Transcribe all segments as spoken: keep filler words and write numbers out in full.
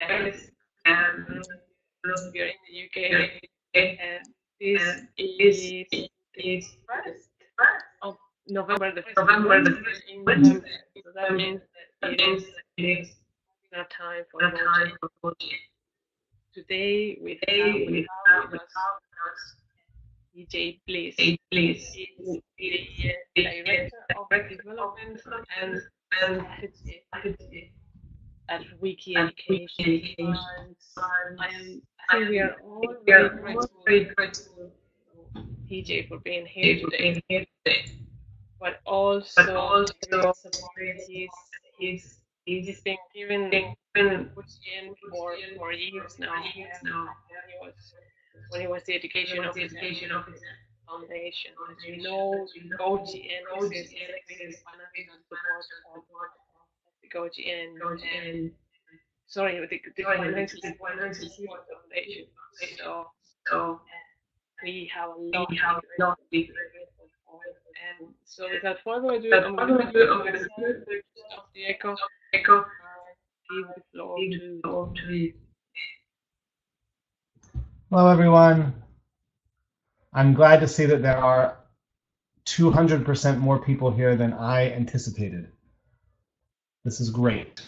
Paris, and here in the U K. And this is, is first of November the first. November the first. November. So that means that it is, it is not time for voting. Today we have with us T J Bliss. He is the Director of Development and Advocacy at Wiki Education. And I think we are all very grateful to T J for being here today, but also to the support he's He's been given G O G N for, for years now. He was, when he was the education of the education of his foundation. As you know, G O G N is the support the G O G N. Sorry, the financial support of the foundation. So, so we have a lot of big. And so without further ado, I'm going to stop the echo. Echo. Give the floor to. Hello, everyone. I'm glad to see that there are two hundred percent more people here than I anticipated. This is great.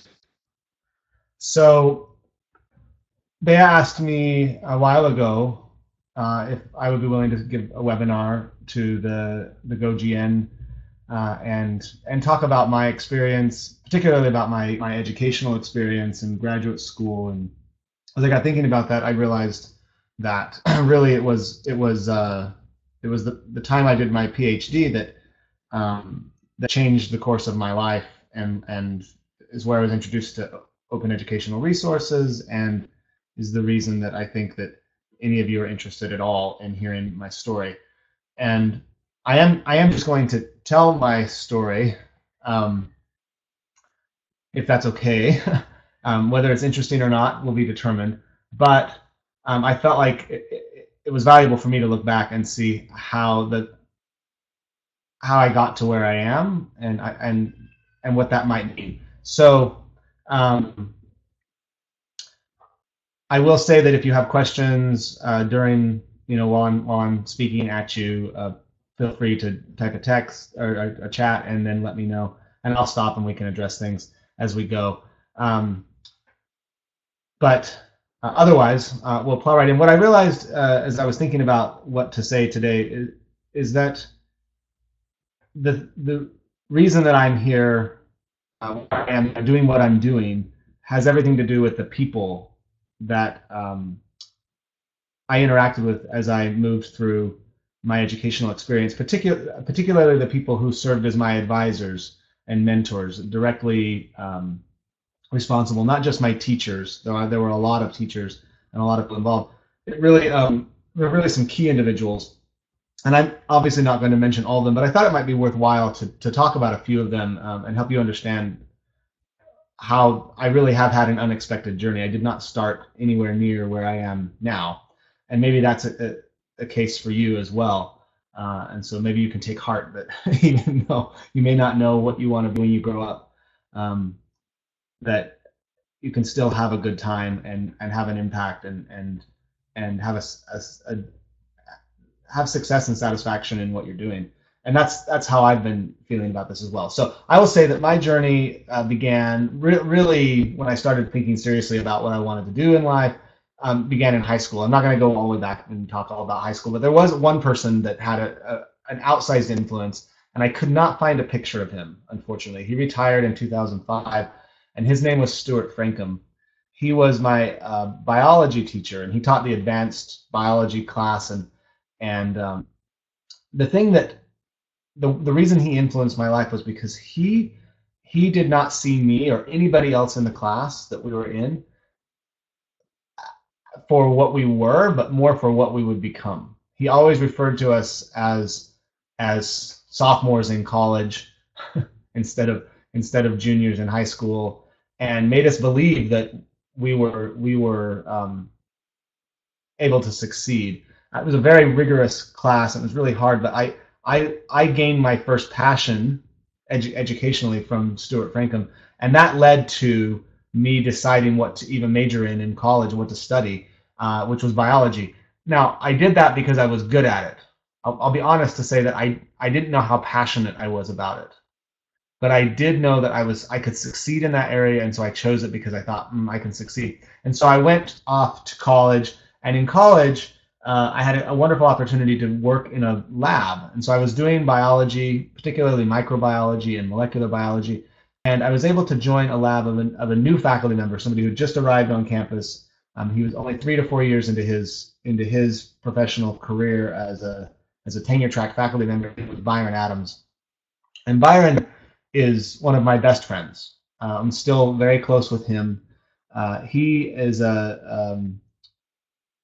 So they asked me a while ago Uh, if I would be willing to give a webinar to the, the G O G N uh, and and talk about my experience, particularly about my, my educational experience in graduate school. And as I got thinking about that, I realized that really it was it was uh, it was the, the time I did my PhD that um, that changed the course of my life, and and is where I was introduced to open educational resources, and is the reason that I think that any of you are interested at all in hearing my story. And I am I am just going to tell my story, um, if that's okay. um, whether it's interesting or not will be determined. But um, I felt like it, it, it was valuable for me to look back and see how the how I got to where I am, and I, and and what that might mean. So. Um, I will say that if you have questions uh, during, you know, while I'm while I'm speaking at you, uh, feel free to type a text or a, a chat, and then let me know, and I'll stop and we can address things as we go. Um, but uh, otherwise, uh, we'll plow right in. What I realized uh, as I was thinking about what to say today is, is that the the reason that I'm here uh, and I'm doing what I'm doing has everything to do with the people that um, I interacted with as I moved through my educational experience, particular, particularly the people who served as my advisors and mentors, directly um, responsible, not just my teachers, though I, there were a lot of teachers and a lot of people involved. It really, um, there were really some key individuals, and I'm obviously not going to mention all of them, but I thought it might be worthwhile to, to talk about a few of them um, and help you understand how I really have had an unexpected journey. I did not start anywhere near where I am now, and maybe that's a, a, a case for you as well. Uh, and so maybe you can take heart that even though you may not know what you want to be when you grow up, um, that you can still have a good time and and have an impact and and and have a, a, a have success and satisfaction in what you're doing. And that's that's how I've been feeling about this as well. So I will say that my journey uh, began re really when I started thinking seriously about what I wanted to do in life. Um, began in high school. I'm not going to go all the way back and talk all about high school, but there was one person that had a, a, an outsized influence, and I could not find a picture of him. Unfortunately, he retired in two thousand five, and his name was Stuart Francom. He was my uh, biology teacher, and he taught the advanced biology class. And and um, the thing that The, the reason he influenced my life was because he he did not see me or anybody else in the class that we were in for what we were, but more for what we would become. He always referred to us as as sophomores in college instead of instead of juniors in high school, and made us believe that we were we were um, able to succeed. It was a very rigorous class, and it was really hard, but I. I, I gained my first passion edu educationally from Stuart Francom, and that led to me deciding what to even major in in college, what to study, uh, which was biology. Now, I did that because I was good at it. I'll, I'll be honest to say that I, I didn't know how passionate I was about it. But I did know that I was I could succeed in that area, and so I chose it because I thought, mm, I can succeed. And so I went off to college, and in college, uh, I had a, a wonderful opportunity to work in a lab. And so I was doing biology, particularly microbiology and molecular biology, and I was able to join a lab of, an, of a new faculty member, somebody who had just arrived on campus. Um, he was only three to four years into his into his professional career as a as a tenure track faculty member. It was Byron Adams, and Byron is one of my best friends. Uh, I'm still very close with him. Uh, he is a, um,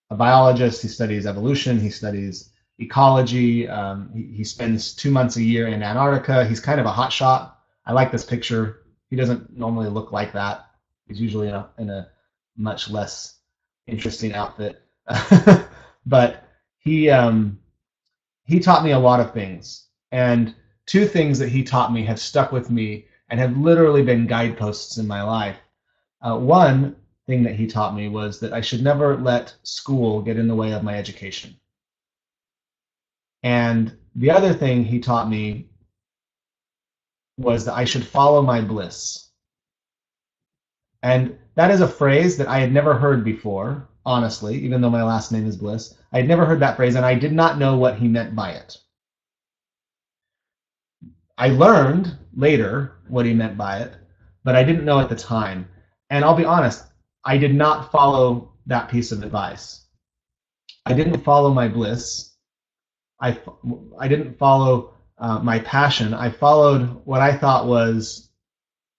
a biologist. He studies evolution. He studies ecology. Um, he, he spends two months a year in Antarctica. He's kind of a hotshot. I like this picture. He doesn't normally look like that. He's usually in a, in a much less interesting outfit. But he um, he taught me a lot of things. And two things that he taught me have stuck with me and have literally been guideposts in my life. Uh, one thing that he taught me was that I should never let school get in the way of my education. And the other thing he taught me was that I should follow my bliss. And that is a phrase that I had never heard before, honestly, even though my last name is Bliss. I had never heard that phrase, and I did not know what he meant by it. I learned later what he meant by it, but I didn't know at the time. And I'll be honest, I did not follow that piece of advice. I didn't follow my bliss. I, I didn't follow uh, my passion. I followed what I thought was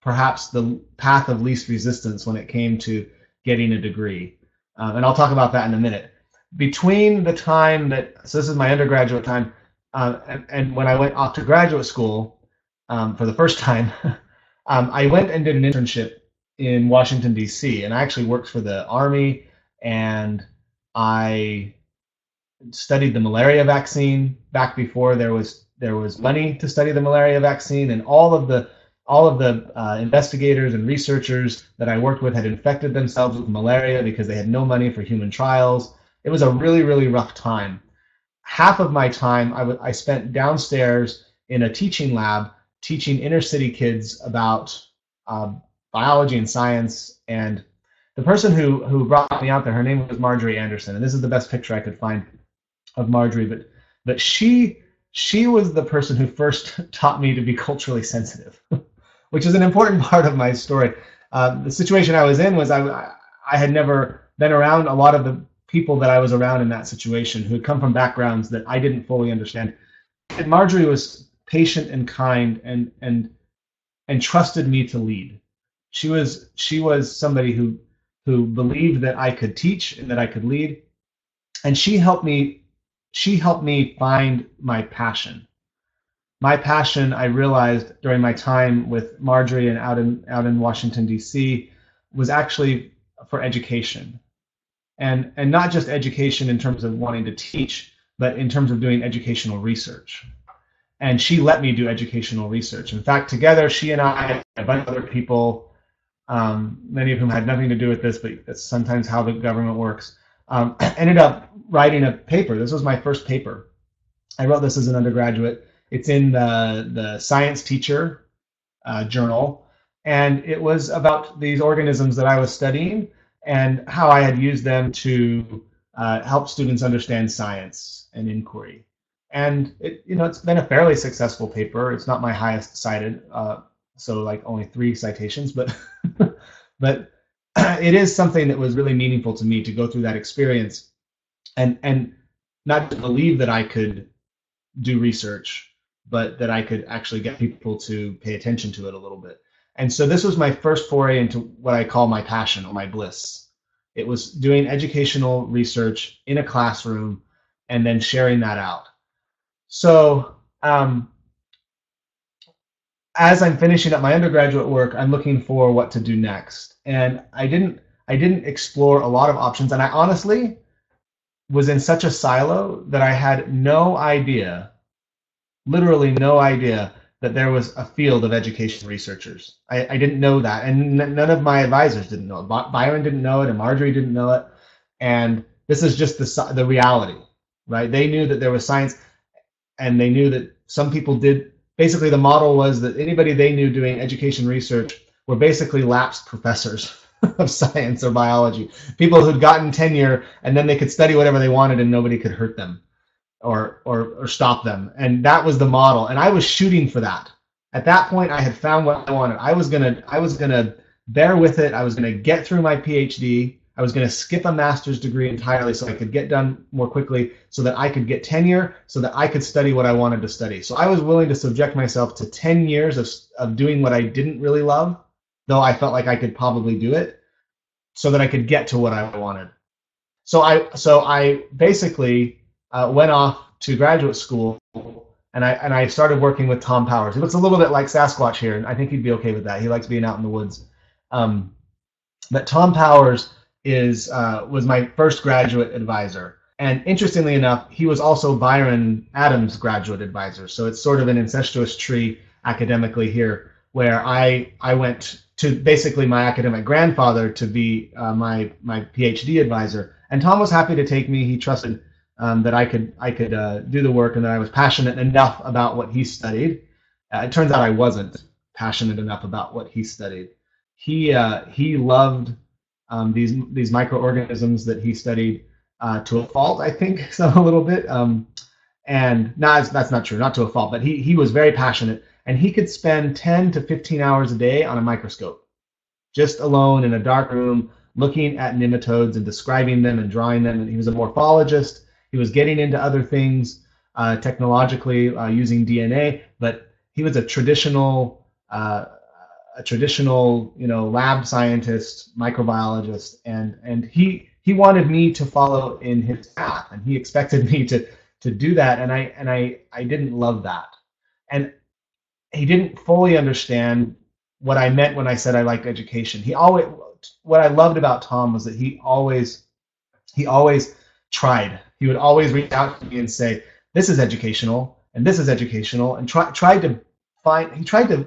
perhaps the path of least resistance when it came to getting a degree. Um, and I'll talk about that in a minute. Between the time that, so this is my undergraduate time, Uh, and, and when I went off to graduate school um, for the first time, um, I went and did an internship in Washington, D C, and I actually worked for the Army, and I studied the malaria vaccine back before there was there was money to study the malaria vaccine, and all of the all of the uh, investigators and researchers that I worked with had infected themselves with malaria because they had no money for human trials. It was a really, really rough time. Half of my time I, w I spent downstairs in a teaching lab teaching inner city kids about uh, biology and science. And the person who, who brought me out there, her name was Marjorie Anderson. And this is the best picture I could find of Marjorie. But, but she, she was the person who first taught me to be culturally sensitive, which is an important part of my story. Uh, the situation I was in was I, I had never been around a lot of the people that I was around in that situation who had come from backgrounds that I didn't fully understand. And Marjorie was patient and kind and and and trusted me to lead. She was she was somebody who who believed that I could teach and that I could lead. And she helped me she helped me find my passion. My passion, I realized during my time with Marjorie and out in out in Washington, D C, was actually for education. And, and not just education in terms of wanting to teach, but in terms of doing educational research. And she let me do educational research. In fact, together, she and I and a bunch of other people, um, many of whom had nothing to do with this, but that's sometimes how the government works, um, ended up writing a paper. This was my first paper. I wrote this as an undergraduate. It's in the, the Science Teacher uh, journal. And it was about these organisms that I was studying and how I had used them to uh, help students understand science and inquiry. And it, you know, it's been a fairly successful paper. It's not my highest cited, uh, so like only three citations, but but it is something that was really meaningful to me to go through that experience, and and not to believe that I could do research, but that I could actually get people to pay attention to it a little bit. And so this was my first foray into what I call my passion or my bliss. It was doing educational research in a classroom and then sharing that out. So um, as I'm finishing up my undergraduate work, I'm looking for what to do next. And I didn't, I didn't explore a lot of options. And I honestly was in such a silo that I had no idea, literally no idea that there was a field of education researchers. I, I didn't know that, and none of my advisors didn't know it. By Byron didn't know it, and Marjorie didn't know it. And this is just the, the reality, right? They knew that there was science, and they knew that some people did. Basically, the model was that anybody they knew doing education research were basically lapsed professors of science or biology, people who'd gotten tenure, and then they could study whatever they wanted, and nobody could hurt them or or, or stop them. And that was the model, and I was shooting for that. At that point, I had found what I wanted. I was gonna I was gonna bear with it. I was gonna get through my PhD. I was going to skip a master's degree entirely so I could get done more quickly, so that I could get tenure, so that I could study what I wanted to study. So I was willing to subject myself to ten years of, of doing what I didn't really love, though I felt like I could probably do it, so that I could get to what I wanted. So I, so I basically uh, went off to graduate school, and I, and I started working with Tom Powers. He looks a little bit like Sasquatch here, and I think he'd be okay with that. He likes being out in the woods. Um, but Tom Powers is uh, was my first graduate advisor. And interestingly enough, he was also Byron Adams' graduate advisor. So it's sort of an incestuous tree academically here, where I I went to basically my academic grandfather to be uh, my my PhD advisor. And Tom was happy to take me. He trusted um, that I could I could uh, do the work, and that I was passionate enough about what he studied. Uh, it turns out I wasn't passionate enough about what he studied. He uh, he loved Um, these these microorganisms that he studied uh, to a fault, I think, so a little bit. Um, and no, that's not true, not to a fault, but he he was very passionate, and he could spend ten to fifteen hours a day on a microscope, just alone in a dark room, looking at nematodes and describing them and drawing them. And he was a morphologist. He was getting into other things uh, technologically uh, using D N A, but he was a traditional uh, a traditional, you know, lab scientist, microbiologist, and and he he wanted me to follow in his path, and he expected me to to do that, and I and I I didn't love that, and he didn't fully understand what I meant when I said I liked education. He always, what I loved about Tom was that he always he always tried. He would always reach out to me and say, "This is educational, and this is educational," and try tried to find he tried to.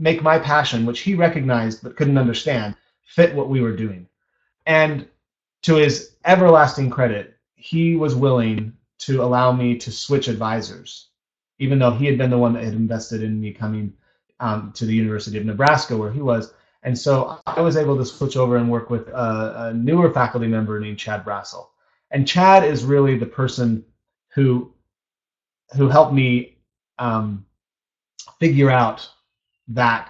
make my passion, which he recognized but couldn't understand, fit what we were doing. And to his everlasting credit, he was willing to allow me to switch advisors, even though he had been the one that had invested in me coming um, to the University of Nebraska, where he was. And so I was able to switch over and work with a, a newer faculty member named Chad Brassel. And Chad is really the person who who helped me um, figure out that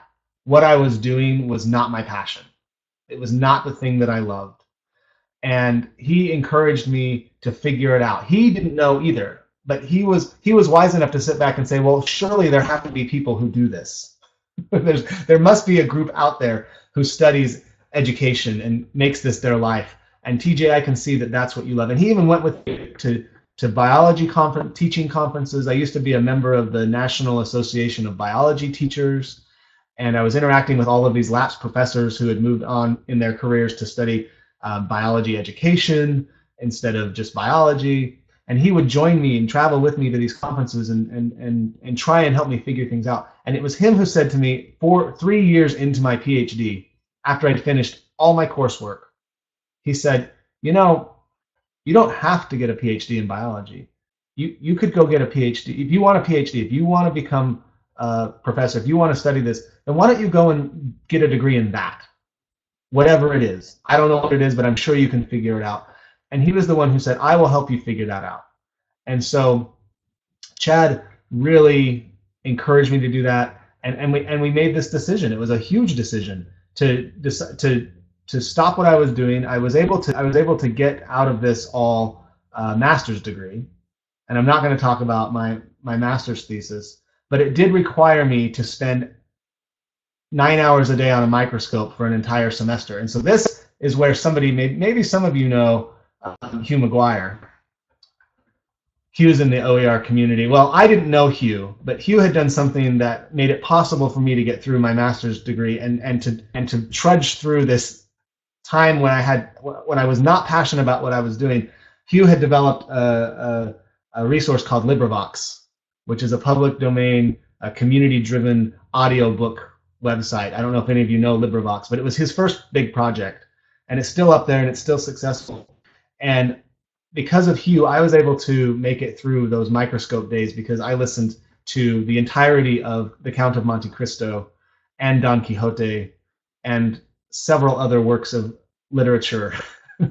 what I was doing was not my passion. It was not the thing that I loved. And he encouraged me to figure it out. He didn't know either, but he was he was wise enough to sit back and say, well, surely there have to be people who do this. There's, there must be a group out there who studies education and makes this their life. And T J, I can see that that's what you love. And he even went with me to, to biology conference, teaching conferences. I used to be a member of the National Association of Biology Teachers. And I was interacting with all of these lapsed professors who had moved on in their careers to study uh, biology education instead of just biology. And he would join me and travel with me to these conferences and and and, and try and help me figure things out. And it was him who said to me, four, three years into my PhD, after I'd finished all my coursework, he said, you know, you don't have to get a PhD in biology. You, you could go get a PhD. If you want a PhD, if you want to become Uh, professor, if you want to study this, then why don't you go and get a degree in that, whatever it is. I don't know what it is, but I'm sure you can figure it out. And he was the one who said, I will help you figure that out. And so Chad really encouraged me to do that, and and we and we made this decision. It was a huge decision to to to stop what I was doing. I was able to I was able to get out of this all uh, master's degree, and I'm not going to talk about my my master's thesis. But it did require me to spend nine hours a day on a microscope for an entire semester. And so this is where somebody, may, maybe some of you know um, Hugh McGuire. Hugh's in the O E R community. Well, I didn't know Hugh, but Hugh had done something that made it possible for me to get through my master's degree and, and, to, and to trudge through this time when I, had, when I was not passionate about what I was doing. Hugh had developed a, a, a resource called LibriVox, which is a public domain a community-driven audiobook website. I don't know if any of you know LibriVox, but it was his first big project, and it's still up there and it's still successful. And because of Hugh, I was able to make it through those microscope days because I listened to the entirety of The Count of Monte Cristo and Don Quixote and several other works of literature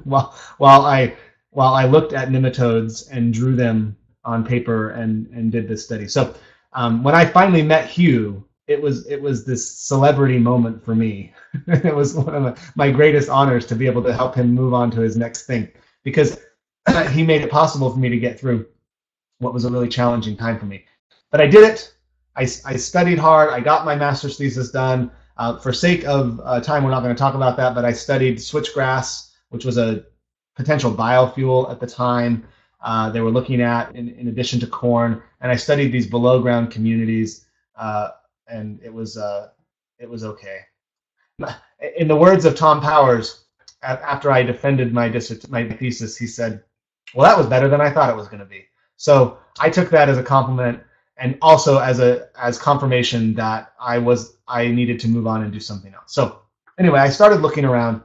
while while I while I looked at nematodes and drew them on paper and and did this study. So um, when I finally met Hugh, it was it was this celebrity moment for me. It was one of the, my greatest honors to be able to help him move on to his next thing, because he made it possible for me to get through what was a really challenging time for me. But I did it. I, I studied hard. I got my master's thesis done. Uh, for sake of uh, time, we're not going to talk about that, but I studied switchgrass, which was a potential biofuel at the time uh, they were looking at in, in addition to corn. And I studied these below ground communities, uh, and it was, uh, it was okay. In the words of Tom Powers, after I defended my, dissert my thesis, he said, "Well, that was better than I thought it was going to be." So I took that as a compliment, and also as a as confirmation that I was I needed to move on and do something else. So anyway, I started looking around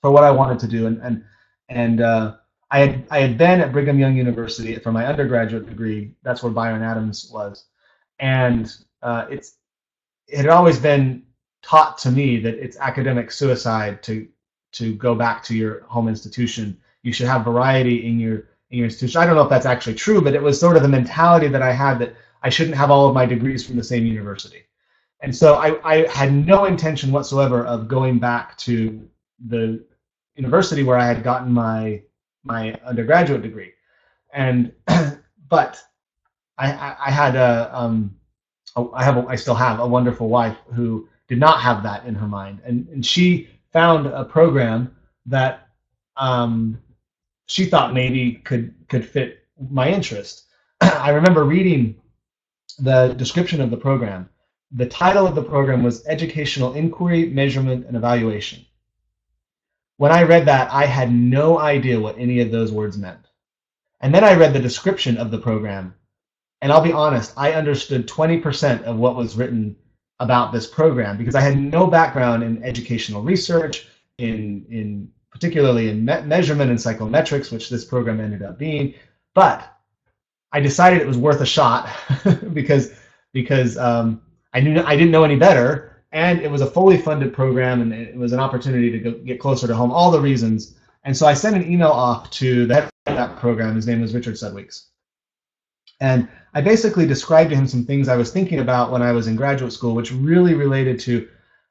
for what I wanted to do, and and and uh, I had I had been at Brigham Young University for my undergraduate degree. That's where Byron Adams was, and uh, it's it had always been taught to me that it's academic suicide to to go back to your home institution. You should have variety in your in your institution. I don't know if that's actually true, but it was sort of the mentality that I had, that I shouldn't have all of my degrees from the same university. And so I, I had no intention whatsoever of going back to the university where I had gotten my my undergraduate degree. And but I, I had a um I have a, I still have a wonderful wife who did not have that in her mind, and and she found a program that um, she thought maybe could could fit my interest. I remember reading the description of the program. The title of the program was Educational Inquiry, Measurement, and Evaluation. When I read that, I had no idea what any of those words meant. And then I read the description of the program, and I'll be honest, I understood twenty percent of what was written about this program, because I had no background in educational research, in in particularly in me measurement and psychometrics, which this program ended up being. But I decided it was worth a shot because because um, I knew I didn't know any better, and it was a fully funded program, and it was an opportunity to go, get closer to home. All the reasons, and so I sent an email off to the head of that program. His name was Richard Sudweeks, and I basically described to him some things I was thinking about when I was in graduate school, which really related to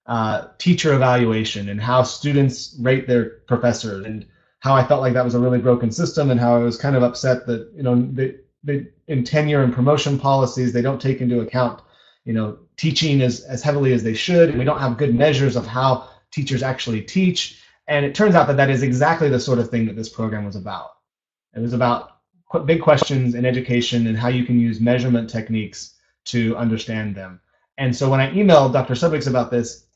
uh, teacher evaluation and how students rate their professors, and how I felt like that was a really broken system, and how I was kind of upset that you know that. They, in tenure and promotion policies, they don't take into account, you know, teaching as, as heavily as they should, and we don't have good measures of how teachers actually teach. And it turns out that that is exactly the sort of thing that this program was about. It was about qu big questions in education and how you can use measurement techniques to understand them. And so when I emailed Doctor Sudweeks about this,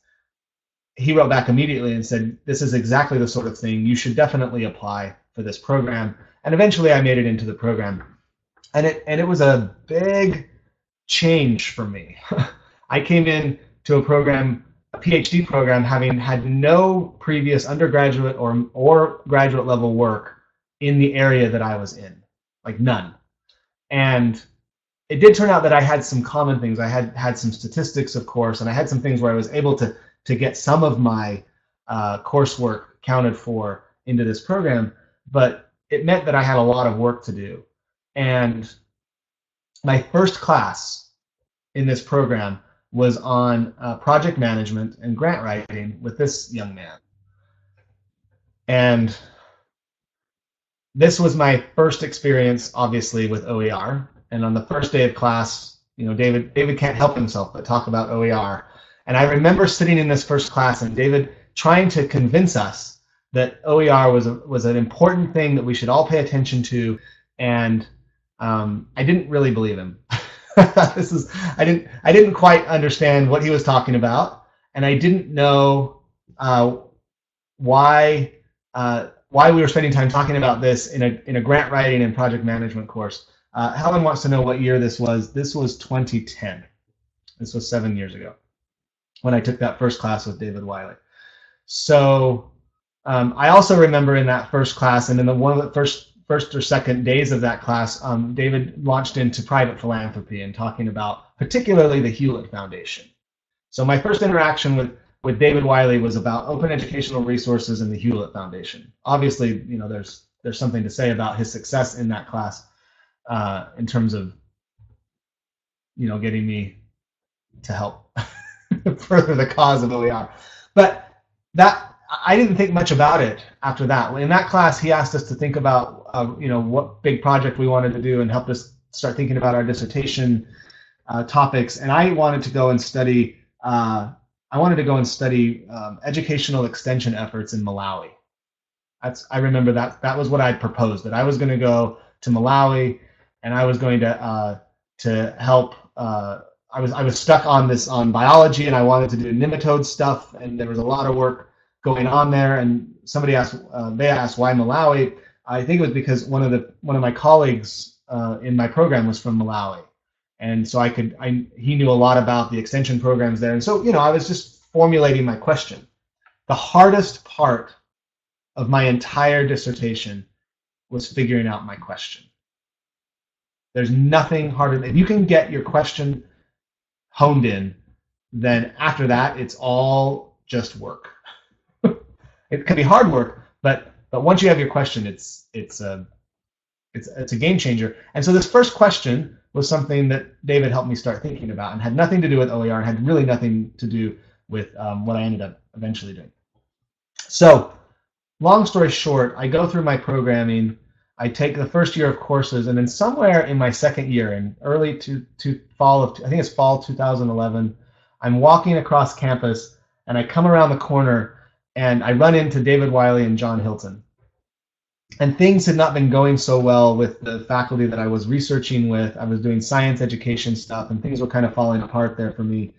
he wrote back immediately and said, "This is exactly the sort of thing you should definitely apply for this program." And eventually I made it into the program. And it and it was a big change for me. I came in to a program, a PhD program, having had no previous undergraduate or or graduate level work in the area that I was in, like none. And it did turn out that I had some common things. I had had some statistics, of course, and I had some things where I was able to to get some of my uh, coursework counted for into this program. But it meant that I had a lot of work to do. And my first class in this program was on uh, project management and grant writing with this young man. And this was my first experience, obviously, with O E R. And on the first day of class, you know, David, David can't help himself but talk about O E R. And I remember sitting in this first class and David trying to convince us that O E R was, a, was an important thing that we should all pay attention to. And Um, I didn't really believe him. This is I didn't I didn't quite understand what he was talking about, and I didn't know uh, why uh, why we were spending time talking about this in a in a grant writing and project management course. Uh, Helen wants to know what year this was. This was twenty ten. This was seven years ago when I took that first class with David Wiley. So um, I also remember in that first class, and in the one of the first first or second days of that class, um, David launched into private philanthropy and talking about particularly the Hewlett Foundation. So my first interaction with, with David Wiley was about open educational resources and the Hewlett Foundation. Obviously, you know, there's there's something to say about his success in that class uh, in terms of, you know, getting me to help further the cause of O E R. But that, I didn't think much about it after that. In that class, he asked us to think about, uh, you know, what big project we wanted to do and helped us start thinking about our dissertation uh, topics. And I wanted to go and study, uh, I wanted to go and study um, educational extension efforts in Malawi. That's, I remember that, that was what I proposed, that I was going to go to Malawi and I was going to, uh, to help, uh, I was, I was stuck on this, on biology, and I wanted to do nematode stuff, and there was a lot of work going on there, and somebody asked, uh, they asked why Malawi. I think it was because one of the one of my colleagues uh, in my program was from Malawi, and so I could I he knew a lot about the extension programs there, and so you know I was just formulating my question. The hardest part of my entire dissertation was figuring out my question. There's nothing harder. If you can get your question honed in, then after that it's all just work. It can be hard work, but but once you have your question, it's it's a it's it's a game changer. And so this first question was something that David helped me start thinking about, and had nothing to do with O E R, and had really nothing to do with um, what I ended up eventually doing. So, long story short, I go through my programming. I take the first year of courses, and then somewhere in my second year, in early to to fall of I think it's fall two thousand eleven, I'm walking across campus, and I come around the corner. And I run into David Wiley and John Hilton. And things had not been going so well with the faculty that I was researching with. I was doing science education stuff, and things were kind of falling apart there for me.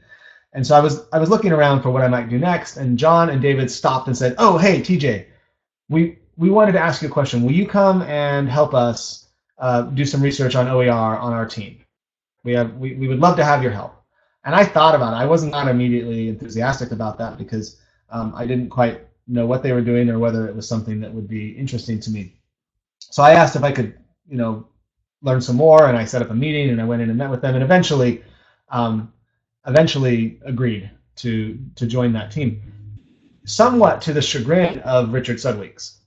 And so I was I was looking around for what I might do next, and John and David stopped and said, "Oh, hey, T J, we, we wanted to ask you a question. Will you come and help us uh, do some research on O E R on our team? We, have, we, we would love to have your help." And I thought about it. I was not immediately enthusiastic about that because Um, I didn't quite know what they were doing or whether it was something that would be interesting to me. So I asked if I could, you know, learn some more, and I set up a meeting, and I went in and met with them, and eventually, um, eventually agreed to to join that team, somewhat to the chagrin of Richard Sudweeks.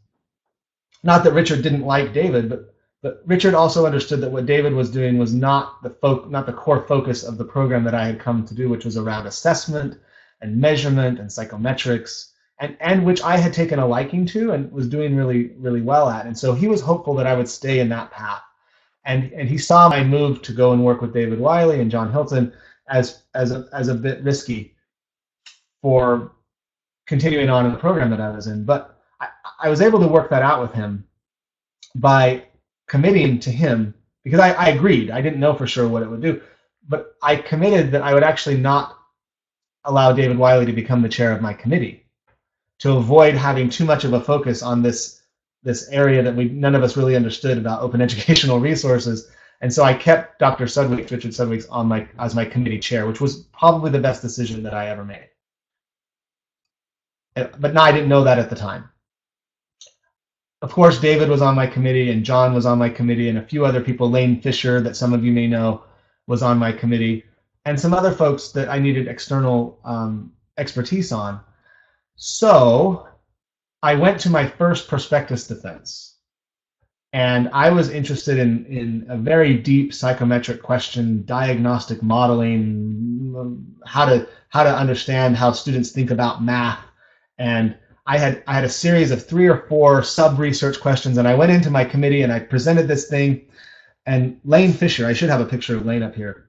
Not that Richard didn't like David, but but Richard also understood that what David was doing was not the fo- not the core focus of the program that I had come to do, which was around assessment and measurement and psychometrics, and, and which I had taken a liking to and was doing really, really well at. And so he was hopeful that I would stay in that path. And, and he saw my move to go and work with David Wiley and John Hilton as, as, a, as a bit risky for continuing on in the program that I was in. But I, I was able to work that out with him by committing to him, because I, I agreed. I didn't know for sure what it would do, but I committed that I would actually not allow David Wiley to become the chair of my committee, to avoid having too much of a focus on this this area that we none of us really understood about open educational resources. And so I kept Doctor Sudweeks, Richard Sudweeks, on my as my committee chair, which was probably the best decision that I ever made. But no, I didn't know that at the time. Of course, David was on my committee, and John was on my committee, and a few other people, Lane Fisher, that some of you may know, was on my committee, and some other folks that I needed external um, expertise on. So I went to my first prospectus defense, and I was interested in, in a very deep psychometric question, diagnostic modeling, how to, how to understand how students think about math. And I had, I had a series of three or four sub-research questions, and I went into my committee and I presented this thing, and Lane Fisher, I should have a picture of Lane up here.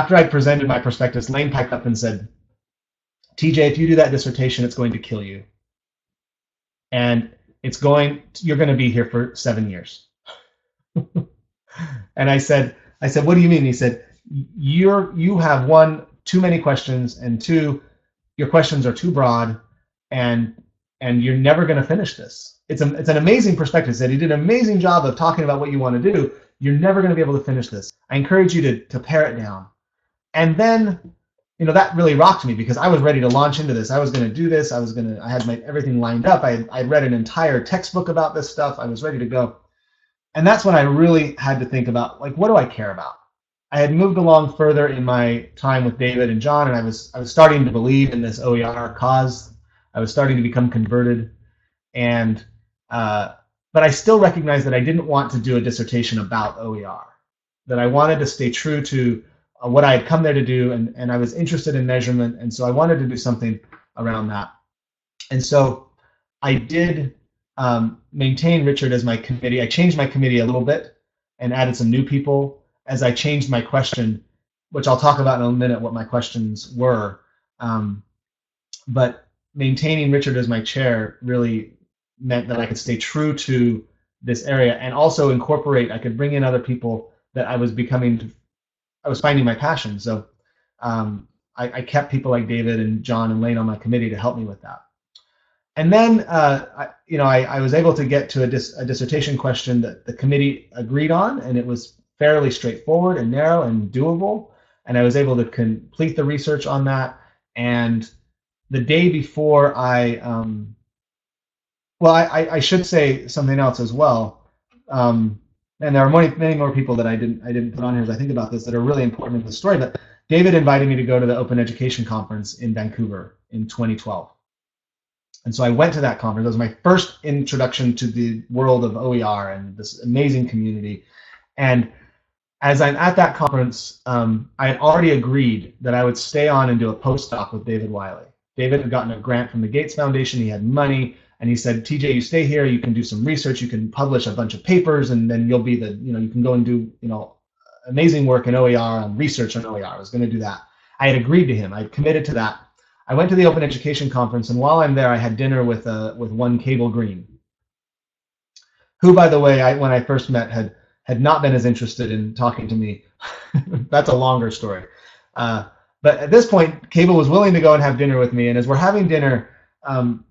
After I presented my prospectus, Lane packed up and said, "T J, if you do that dissertation, it's going to kill you. And it's going, to, you're going to be here for seven years. And I said, I said, "What do you mean?" He said, you're, you have one, too many questions, and two, your questions are too broad, and, and you're never going to finish this. It's, a, it's an amazing prospectus. He did an amazing job of talking about what you want to do. You're never going to be able to finish this. I encourage you to, to pare it down. And then, you know, that really rocked me because I was ready to launch into this. I was going to do this. I was going to, I had my, everything lined up. I, I read an entire textbook about this stuff. I was ready to go. And that's when I really had to think about, like, what do I care about? I had moved along further in my time with David and John, and I was I was starting to believe in this O E R cause. I was starting to become converted, and uh, but I still recognized that I didn't want to do a dissertation about O E R. That I wanted to stay true to uh, what I had come there to do, and and I was interested in measurement, and so I wanted to do something around that. And so I did um, maintain Richard as my committee. I changed my committee a little bit and added some new people. As I changed my question, which I'll talk about in a minute what my questions were, um, but maintaining Richard as my chair really meant that I could stay true to this area and also incorporate, I could bring in other people that I was becoming, I was finding my passion. So um, I, I kept people like David and John and Lane on my committee to help me with that. And then, uh, I, you know, I, I was able to get to a, dis, a dissertation question that the committee agreed on, and it was fairly straightforward and narrow and doable, and I was able to complete the research on that. And the day before I, um, well, I, I should say something else as well. Um, and there are many, many more people that I didn't I didn't put on here as I think about this that are really important in the story. But David invited me to go to the Open Education Conference in Vancouver in twenty twelve, and so I went to that conference. It was my first introduction to the world of O E R and this amazing community, and as I'm at that conference, um, I had already agreed that I would stay on and do a postdoc with David Wiley. David had gotten a grant from the Gates Foundation. He had money, and he said, "T J, you stay here. You can do some research. You can publish a bunch of papers, and then you'll be the, you know, you can go and do, you know, amazing work in O E R and research on O E R." I was going to do that. I had agreed to him. I had committed to that. I went to the Open Education Conference, and while I'm there, I had dinner with uh, with one Cable Green, who, by the way, I, when I first met, had. had not been as interested in talking to me. That's a longer story. Uh, but at this point, Cable was willing to go and have dinner with me. And as we're having dinner, um,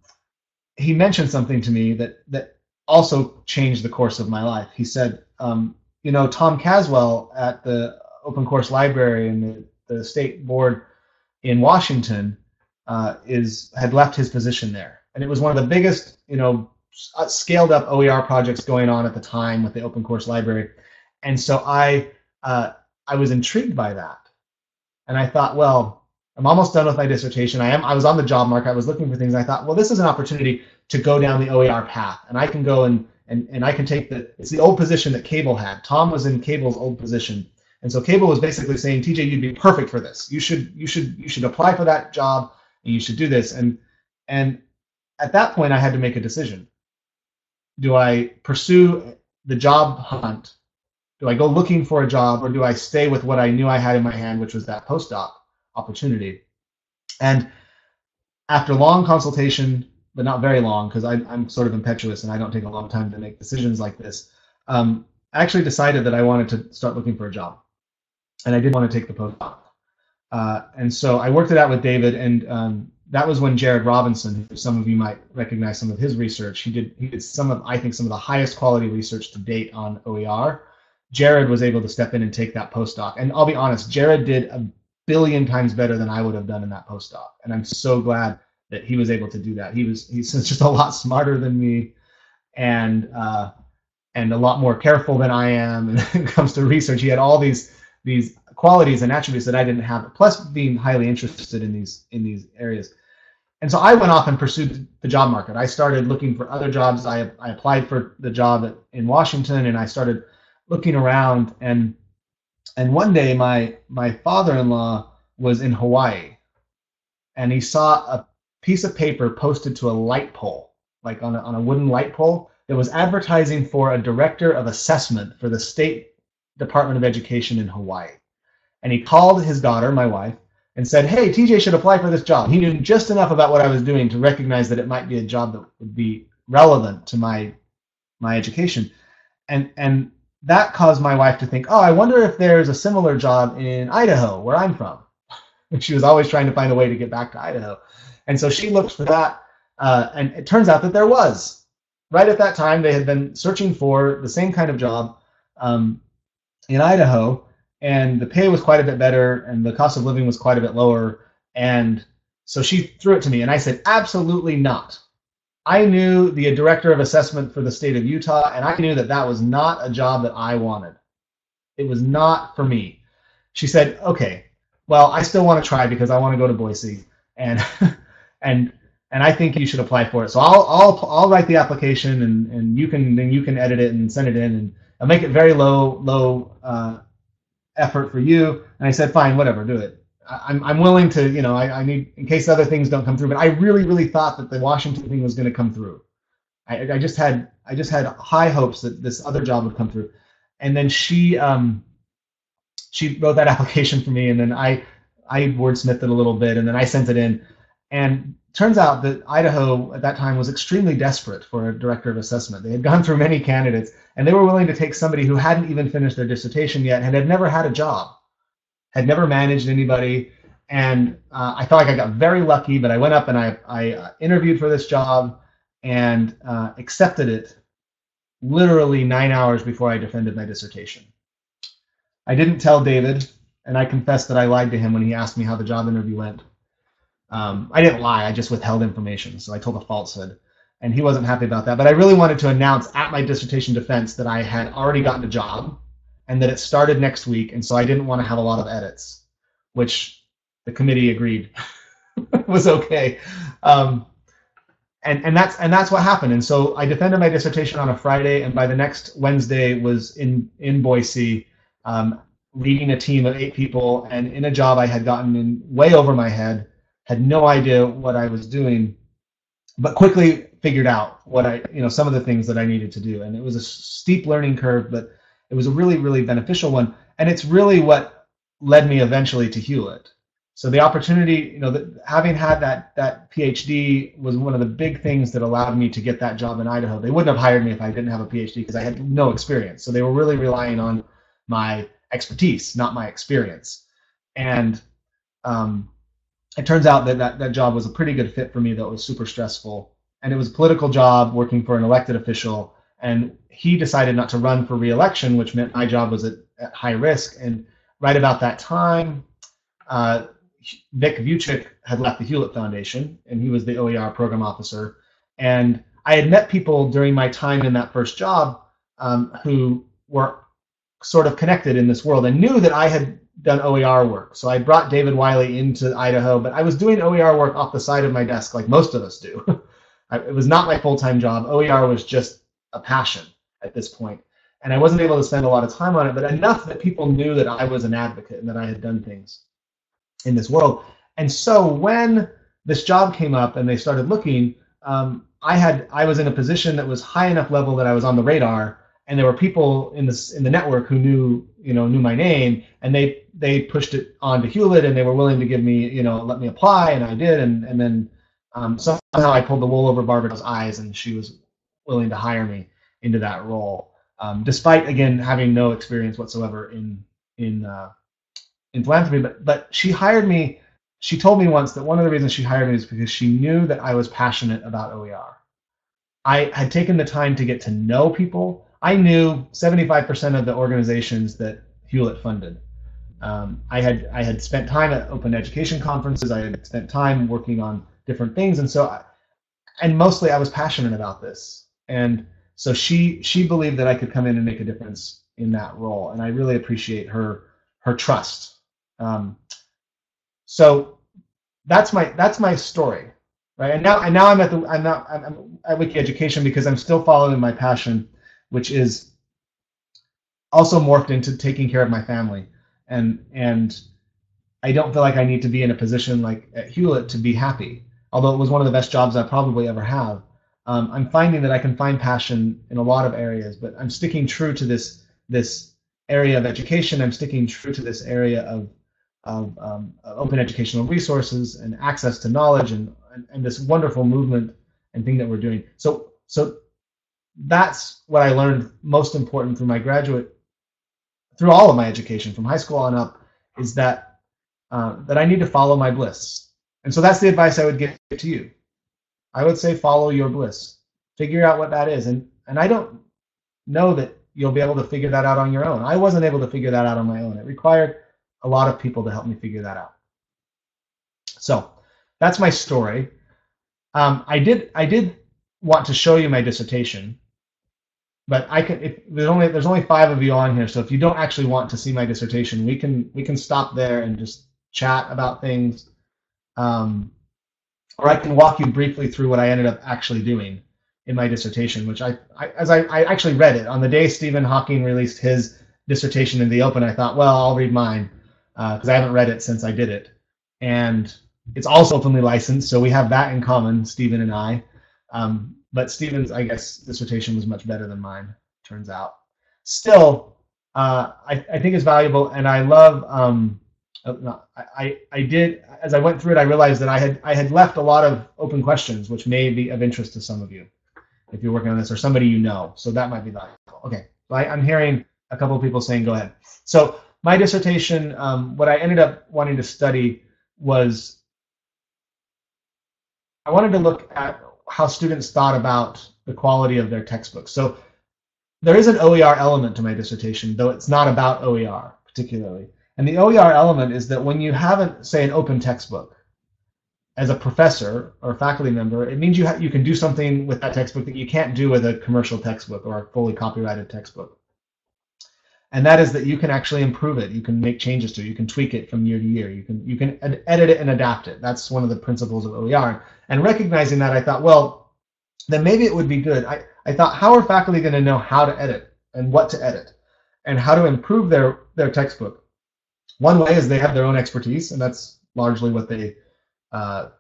he mentioned something to me that, that also changed the course of my life. He said, um, you know, Tom Caswell at the Open Course Library and the, the State Board in Washington uh, is had left his position there. And it was one of the biggest, you know, scaled up O E R projects going on at the time with the Open Course Library. And so I uh, I was intrigued by that. And I thought, well, I'm almost done with my dissertation. I am I was on the job market. I was looking for things. And I thought, well, this is an opportunity to go down the O E R path. And I can go and, and, and I can take the, it's the old position that Cable had. Tom was in Cable's old position. And so Cable was basically saying, T J, you'd be perfect for this. You should, you should, you should apply for that job and you should do this. And, and at that point I had to make a decision. Do I pursue the job hunt? Do I go looking for a job, or do I stay with what I knew I had in my hand, which was that postdoc opportunity? And after long consultation, but not very long, because I'm sort of impetuous and I don't take a long time to make decisions like this, um, I actually decided that I wanted to start looking for a job. And I did want to take the postdoc. Uh, and so I worked it out with David, and um, that was when Jared Robinson, who some of you might recognize some of his research, he did he did some of, I think, some of the highest quality research to date on O E R. Jared was able to step in and take that postdoc. And I'll be honest, Jared did a billion times better than I would have done in that postdoc. And I'm so glad that he was able to do that. He was he's just a lot smarter than me, and uh, and a lot more careful than I am when it comes to research. He had all these these qualities and attributes that I didn't have, plus being highly interested in these in these areas. And so I went off and pursued the job market. I started looking for other jobs. I, I applied for the job at, in Washington, and I started looking around. And and one day, my my father-in-law was in Hawaii, and he saw a piece of paper posted to a light pole, like on a, on a wooden light pole, that was advertising for a director of assessment for the State Department of Education in Hawaii. And he called his daughter, my wife, and said, "Hey, T J should apply for this job." He knew just enough about what I was doing to recognize that it might be a job that would be relevant to my my education. And and that caused my wife to think, "Oh, I wonder if there's a similar job in Idaho, where I'm from." She was always trying to find a way to get back to Idaho. And so she looked for that, uh, and it turns out that there was. Right at that time, they had been searching for the same kind of job um, in Idaho, and the pay was quite a bit better, and the cost of living was quite a bit lower. And so she threw it to me, and I said, absolutely not. I knew the director of assessment for the state of Utah, and I knew that that was not a job that I wanted. It was not for me. She said, okay, well, I still want to try because I want to go to Boise, and and and I think you should apply for it. So I'll I'll I'll write the application, and and you can then you can edit it and send it in, and I'll make it very low low uh, effort for you. And I said, fine, whatever, do it. I'm, I'm willing to, you know, I, I need, in case other things don't come through, but I really, really thought that the Washington thing was going to come through. I, I just had, I just had high hopes that this other job would come through. And then she, um, she wrote that application for me, and then I, I wordsmithed it a little bit, and then I sent it in. And turns out that Idaho at that time was extremely desperate for a director of assessment. They had gone through many candidates, and they were willing to take somebody who hadn't even finished their dissertation yet and had never had a job, had never managed anybody. And uh, I felt like I got very lucky, but I went up and I, I uh, interviewed for this job and uh, accepted it literally nine hours before I defended my dissertation. I didn't tell David, and I confessed that I lied to him when he asked me how the job interview went. Um, I didn't lie, I just withheld information, so I told a falsehood. And he wasn't happy about that, but I really wanted to announce at my dissertation defense that I had already gotten a job, and that it started next week, and so I didn't want to have a lot of edits, which the committee agreed was okay. Um, and, and, that's, and that's what happened. And so I defended my dissertation on a Friday, and by the next Wednesday was in, in Boise, um, leading a team of eight people, and in a job I had gotten in way over my head, had no idea what I was doing, but quickly figured out what I, you know, some of the things that I needed to do. And it was a steep learning curve, but it was a really, really beneficial one, and it's really what led me eventually to Hewlett. So the opportunity, you know, the, having had that that PhD was one of the big things that allowed me to get that job in Idaho. They wouldn't have hired me if I didn't have a PhD because I had no experience. So they were really relying on my expertise, not my experience. And um, it turns out that, that that job was a pretty good fit for me, though it was super stressful. And it was a political job working for an elected official. And he decided not to run for re-election, which meant my job was at, at high risk. And right about that time, uh, Vic Vujcik had left the Hewlett Foundation, and he was the O E R program officer. And I had met people during my time in that first job um, who were sort of connected in this world and knew that I had done O E R work. So I brought David Wiley into Idaho, but I was doing O E R work off the side of my desk like most of us do. It was not my full-time job. O E R was just a passion at this point, and I wasn't able to spend a lot of time on it, but enough that people knew that I was an advocate and that I had done things in this world. And so when this job came up and they started looking, um, I had I was in a position that was high enough level that I was on the radar, and there were people in this in the network who knew you know knew my name, and they they pushed it on to Hewlett, and they were willing to give me you know let me apply, and I did, and and then um, somehow I pulled the wool over Barbara's eyes, and she was willing to hire me into that role, um, despite again having no experience whatsoever in in uh, in philanthropy. But but she hired me. She told me once that one of the reasons she hired me is because she knew that I was passionate about O E R. I had taken the time to get to know people. I knew seventy-five percent of the organizations that Hewlett funded. Um, I had I had spent time at Open Education conferences. I had spent time working on different things, and so I, and mostly I was passionate about this. And so she she believed that I could come in and make a difference in that role, and I really appreciate her her trust. Um, so that's my that's my story, right? And now and now I'm at the I'm not I'm at Wiki Education because I'm still following my passion, which is also morphed into taking care of my family, and and I don't feel like I need to be in a position like at Hewlett to be happy, although it was one of the best jobs I probably ever have. Um, I'm finding that I can find passion in a lot of areas, but I'm sticking true to this this area of education. I'm sticking true to this area of, of um, open educational resources and access to knowledge and, and, and this wonderful movement and thing that we're doing. So, so that's what I learned most important through my graduate, through all of my education from high school on up, is that, uh, that I need to follow my bliss. And so that's the advice I would give to you. I would say follow your bliss. Figure out what that is. And, and I don't know that you'll be able to figure that out on your own. I wasn't able to figure that out on my own. It required a lot of people to help me figure that out. So that's my story. Um, I did I did want to show you my dissertation, but I can. If there's only there's only five of you on here, so if you don't actually want to see my dissertation, we can we can stop there and just chat about things, um, or I can walk you briefly through what I ended up actually doing in my dissertation, which I, I as I, I actually read it on the day Stephen Hawking released his dissertation in the open. I thought, well, I'll read mine because uh, I haven't read it since I did it, and it's also openly licensed, so we have that in common, Stephen and I. Um, but Stephen's, I guess, dissertation was much better than mine, turns out. Still, uh, I, I think it's valuable, and I love. Um, no, I, I did as I went through it, I realized that I had I had left a lot of open questions, which may be of interest to some of you if you're working on this or somebody you know. So that might be valuable. Okay, so I, I'm hearing a couple of people saying, "Go ahead." So my dissertation, um, what I ended up wanting to study was. I wanted to look at how students thought about the quality of their textbooks. So there is an O E R element to my dissertation, though it's not about O E R particularly. And the O E R element is that when you haven't, say, an open textbook, as a professor or a faculty member, it means you ha you can do something with that textbook that you can't do with a commercial textbook or a fully copyrighted textbook. And that is that you can actually improve it. You can make changes to it. You can tweak it from year to year. You can you can ed edit it and adapt it. That's one of the principles of O E R. And recognizing that, I thought, well, then maybe it would be good. I, I thought, how are faculty going to know how to edit and what to edit and how to improve their, their textbook? One way is they have their own expertise, and that's largely what they uh,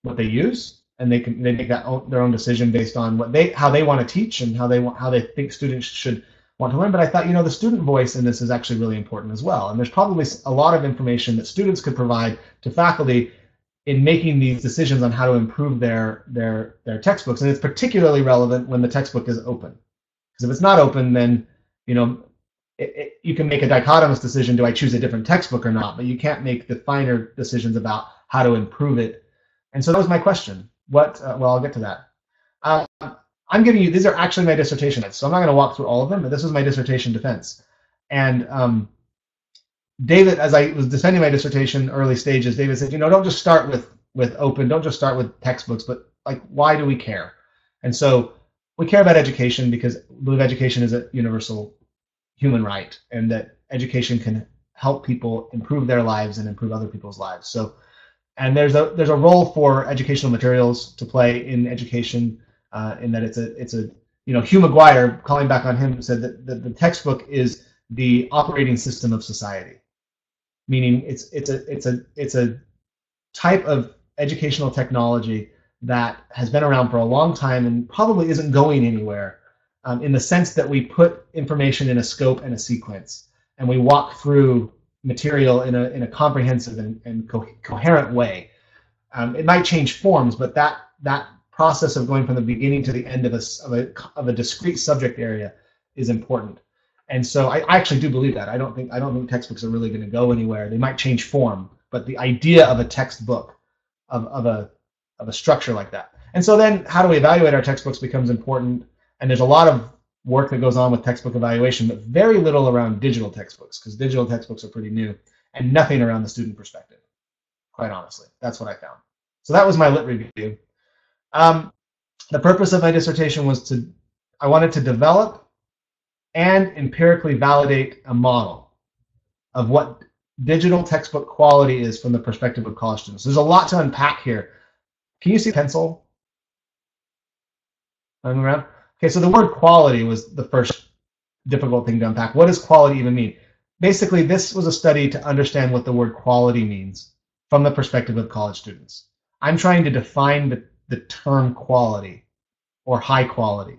what they use. And they can they make that own, their own decision based on what they how they want to teach and how they want how they think students should want to learn. But I thought, you know, the student voice in this is actually really important as well. And there's probably a lot of information that students could provide to faculty in making these decisions on how to improve their their their textbooks. And it's particularly relevant when the textbook is open, because if it's not open, then, you know, it, it, you can make a dichotomous decision: do I choose a different textbook or not? But you can't make the finer decisions about how to improve it. And so that was my question. What? Uh, well, I'll get to that. Uh, I'm giving you, these are actually my dissertation notes, so I'm not going to walk through all of them, but this was my dissertation defense. And um, David, as I was defending my dissertation early stages, David said, you know, don't just start with, with open, don't just start with textbooks, but like, why do we care? And so we care about education because we believe education is a universal human right, and that education can help people improve their lives and improve other people's lives. So, and there's a, there's a role for educational materials to play in education. Uh, in that it's a, it's a, you know, Hugh McGuire, calling back on him, said that the, the textbook is the operating system of society, meaning it's it's a it's a it's a type of educational technology that has been around for a long time and probably isn't going anywhere, um, in the sense that we put information in a scope and a sequence, and we walk through material in a in a comprehensive and, and co coherent way. Um, it might change forms, but that that process of going from the beginning to the end of a, of a, of a discrete subject area is important. And so I, I actually do believe that. I don't think I don't think textbooks are really going to go anywhere. They might change form, but the idea of a textbook, of, of, a, of a structure like that. And so then how do we evaluate our textbooks becomes important. And there's a lot of work that goes on with textbook evaluation, but very little around digital textbooks, because digital textbooks are pretty new, and nothing around the student perspective, quite honestly. That's what I found. So that was my lit review. Um, the purpose of my dissertation was to, I wanted to develop and empirically validate a model of what digital textbook quality is from the perspective of college students. There's a lot to unpack here. Can you see the pencil? I'm around. Okay, so the word quality was the first difficult thing to unpack. What does quality even mean? Basically, this was a study to understand what the word quality means from the perspective of college students. I'm trying to define the the term quality or high quality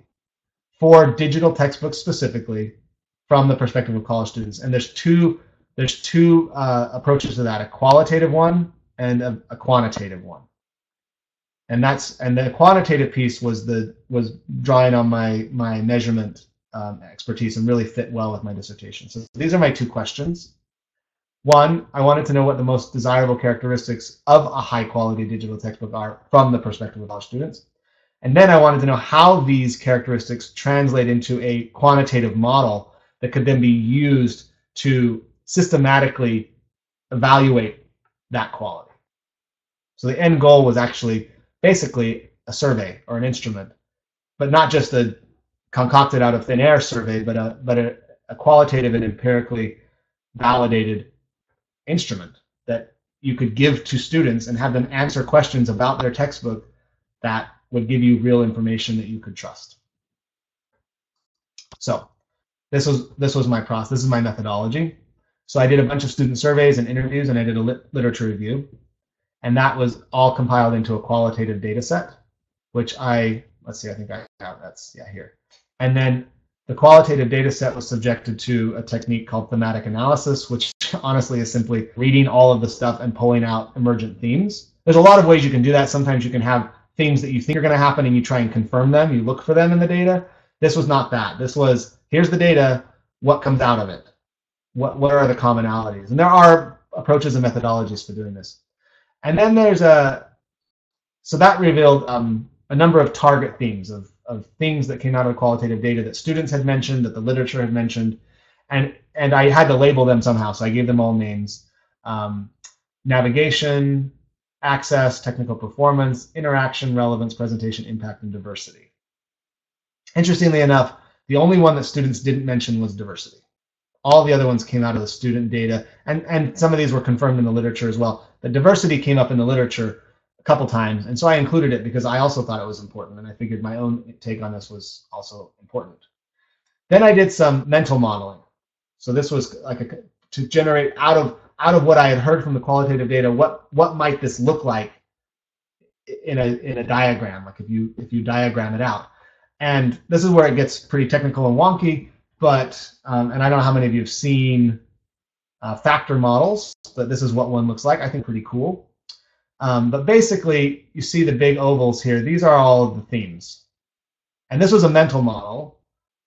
for digital textbooks specifically from the perspective of college students. And there's two there's two uh, approaches to that, a qualitative one and a, a quantitative one. And that's and the quantitative piece was the was drawing on my my measurement um, expertise and really fit well with my dissertation. So these are my two questions. One, I wanted to know what the most desirable characteristics of a high-quality digital textbook are from the perspective of our students. And then I wanted to know how these characteristics translate into a quantitative model that could then be used to systematically evaluate that quality. So the end goal was actually basically a survey or an instrument, but not just a concocted out of thin air survey, but a, but a, a qualitative and empirically validated instrument that you could give to students and have them answer questions about their textbook that would give you real information that you could trust. So this was, this was my process. This is my methodology. So I did a bunch of student surveys and interviews, and I did a lit literature review. And that was all compiled into a qualitative data set, which I, let's see, I think I have, that's, yeah, here. And then the qualitative data set was subjected to a technique called thematic analysis, which honestly is simply reading all of the stuff and pulling out emergent themes. There's a lot of ways you can do that. Sometimes you can have themes that you think are going to happen and you try and confirm them. You look for them in the data. This was not that. This was, here's the data, what comes out of it? What, what are the commonalities? And there are approaches and methodologies for doing this. And then there's a, so that revealed um, a number of target themes of, of things that came out of qualitative data that students had mentioned, that the literature had mentioned, and, and I had to label them somehow, so I gave them all names. Um, navigation, access, technical performance, interaction, relevance, presentation, impact, and diversity. Interestingly enough, the only one that students didn't mention was diversity. All the other ones came out of the student data, and, and some of these were confirmed in the literature as well. The diversity came up in the literature a couple times, and so I included it because I also thought it was important, and I figured my own take on this was also important. Then I did some mental modeling. So this was like a, to generate out of out of what I had heard from the qualitative data, what what might this look like in a in a diagram, like if you if you diagram it out. And this is where it gets pretty technical and wonky. But, um, and I don't know how many of you have seen uh, factor models, but this is what one looks like. I think pretty cool. Um, but basically, you see the big ovals here. These are all of the themes. And this was a mental model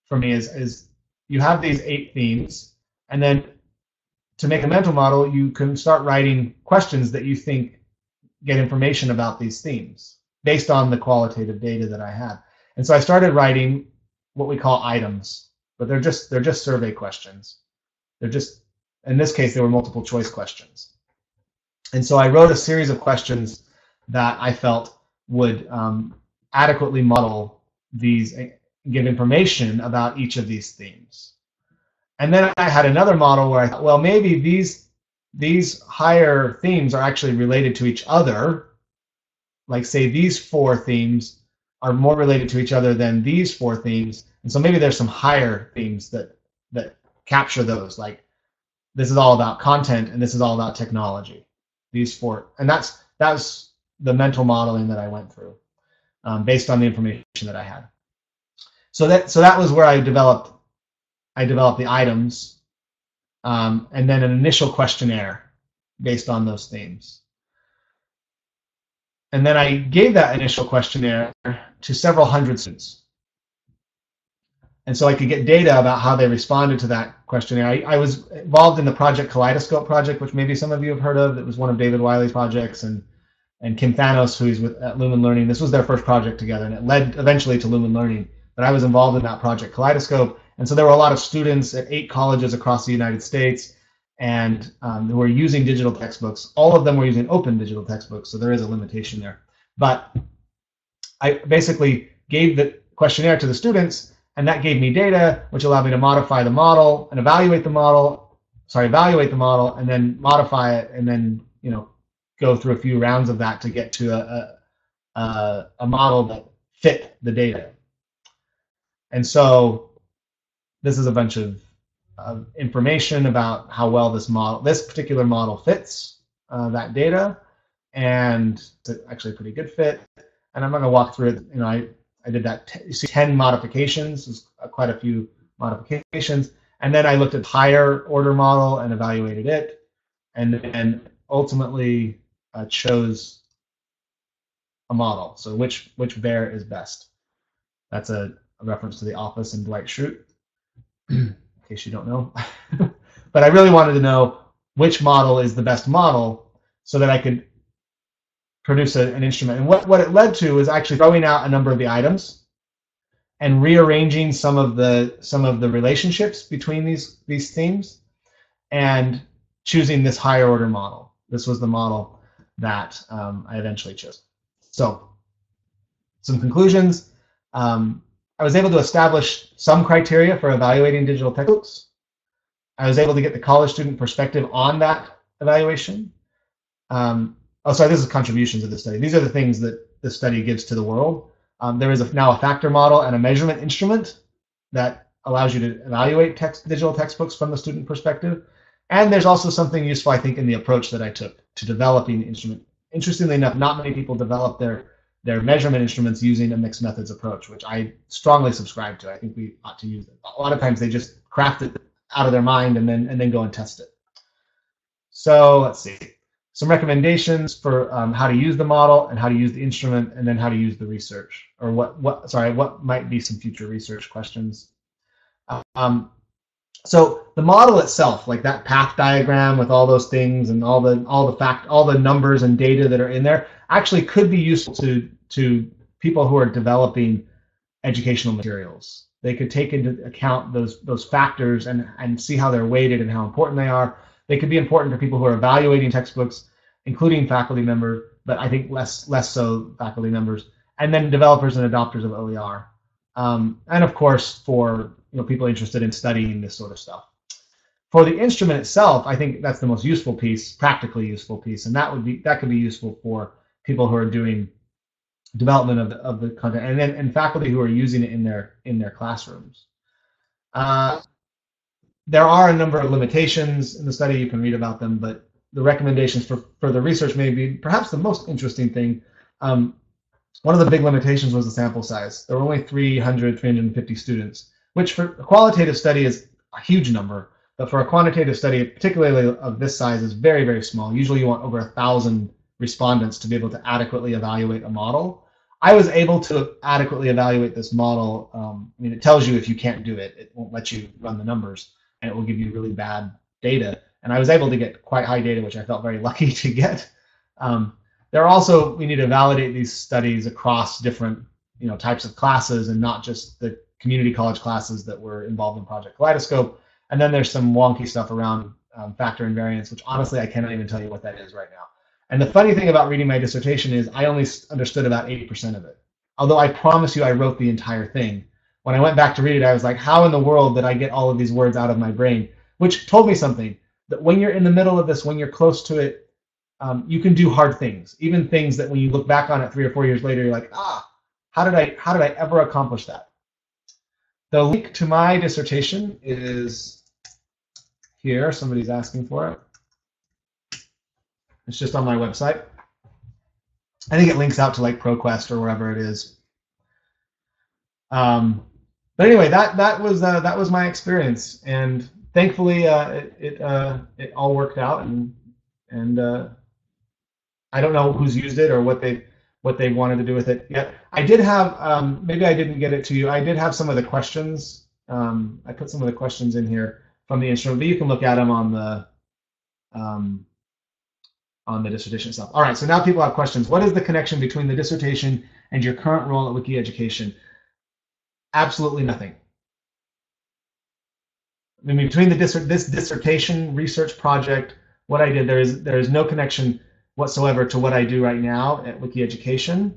for me, is, is you have these eight themes. And then to make a mental model, you can start writing questions that you think get information about these themes based on the qualitative data that I had. And so I started writing what we call items. But they're just they're just survey questions. They're just, in this case, they were multiple choice questions. And so I wrote a series of questions that I felt would um, adequately model these, give information about each of these themes. And then I had another model where I thought, well, maybe these these higher themes are actually related to each other. Like, say, these four themes are more related to each other than these four themes. And so maybe there's some higher themes that that capture those, like this is all about content and this is all about technology, these four. And that's that's the mental modeling that I went through um, based on the information that I had. So that so that was where I developed I developed the items um, and then an initial questionnaire based on those themes. And then I gave that initial questionnaire to several hundred students. And so I could get data about how they responded to that questionnaire. I, I was involved in the Project Kaleidoscope project, which maybe some of you have heard of. It was one of David Wiley's projects, and, and Kim Thanos, who's with, at Lumen Learning. This was their first project together, and it led eventually to Lumen Learning. But I was involved in that Project Kaleidoscope. And so there were a lot of students at eight colleges across the United States and um, who were using digital textbooks. All of them were using open digital textbooks, so there is a limitation there. But I basically gave the questionnaire to the students, and that gave me data, which allowed me to modify the model and evaluate the model, sorry, evaluate the model and then modify it and then, you know, go through a few rounds of that to get to a, a, a model that fit the data. And so this is a bunch of, of information about how well this model, this particular model fits uh, that data, and it's actually a pretty good fit. And I'm going to walk through it, you know, I, I did that, you see ten modifications, is quite a few modifications. And then I looked at higher order model and evaluated it. And then ultimately uh, chose a model. So which which bear is best? That's a, a reference to The Office and Dwight Schrute, in case you don't know. But I really wanted to know which model is the best model so that I could produce a, an instrument. And what, what it led to is actually throwing out a number of the items and rearranging some of the some of the relationships between these these themes and choosing this higher order model. This was the model that um, I eventually chose. So some conclusions. Um, I was able to establish some criteria for evaluating digital textbooks. I was able to get the college student perspective on that evaluation. Um, oh, sorry, this is contributions of the study. These are the things that the study gives to the world. Um, there is a, now a factor model and a measurement instrument that allows you to evaluate text, digital textbooks from the student perspective. And there's also something useful, I think, in the approach that I took to developing the instrument. Interestingly enough, not many people develop their, their measurement instruments using a mixed methods approach, which I strongly subscribe to. I think we ought to use it. A lot of times they just craft it out of their mind and then and then go and test it. So let's see. Some recommendations for um, how to use the model and how to use the instrument and then how to use the research, or what what sorry what might be some future research questions. Um, so the model itself, like that path diagram with all those things and all the all the fact all the numbers and data that are in there, actually could be useful to to people who are developing educational materials. They could take into account those those factors and, and see how they're weighted and how important they are. They could be important to people who are evaluating textbooks, including faculty members, but I think less less so faculty members, and then developers and adopters of O E R. Um, and of course, for you know people interested in studying this sort of stuff. For the instrument itself, I think that's the most useful piece, practically useful piece, and that would be that could be useful for people who are doing development of the, of the content, and then and faculty who are using it in their in their classrooms. Uh, there are a number of limitations in the study. You can read about them, but the recommendations for further research may be perhaps the most interesting thing. Um, one of the big limitations was the sample size. There were only three hundred, three hundred fifty students, which for a qualitative study is a huge number, but for a quantitative study, particularly of this size, is very, very small. Usually you want over a thousand respondents to be able to adequately evaluate a model. I was able to adequately evaluate this model. Um, I mean, it tells you if you can't do it, it won't let you run the numbers, and it will give you really bad data. And I was able to get quite high data, which I felt very lucky to get. Um, there are also, we need to validate these studies across different you know, types of classes and not just the community college classes that were involved in Project Kaleidoscope. And then there's some wonky stuff around um, factor invariance, which honestly, I cannot even tell you what that is right now. And the funny thing about reading my dissertation is I only understood about eighty percent of it. Although I promise you I wrote the entire thing. When I went back to read it, I was like, how in the world did I get all of these words out of my brain? Which told me something, that when you're in the middle of this, when you're close to it, um, you can do hard things, even things that when you look back on it three or four years later, you're like, ah, how did I, how did I ever accomplish that? The link to my dissertation is here. Somebody's asking for it. It's just on my website. I think it links out to like ProQuest or wherever it is. Um, but anyway, that that was uh, that was my experience, and thankfully uh, it it, uh, it all worked out. And and uh, I don't know who's used it or what they what they wanted to do with it yet. I did have um, maybe I didn't get it to you. I did have some of the questions. Um, I put some of the questions in here from the instrument, but you can look at them on the. Um, on the dissertation itself. All right, so now people have questions. What is the connection between the dissertation and your current role at Wiki Education? Absolutely nothing. I mean, between the dis this dissertation research project, what I did, there is, there is no connection whatsoever to what I do right now at Wiki Education.